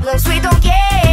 problems, we don't care.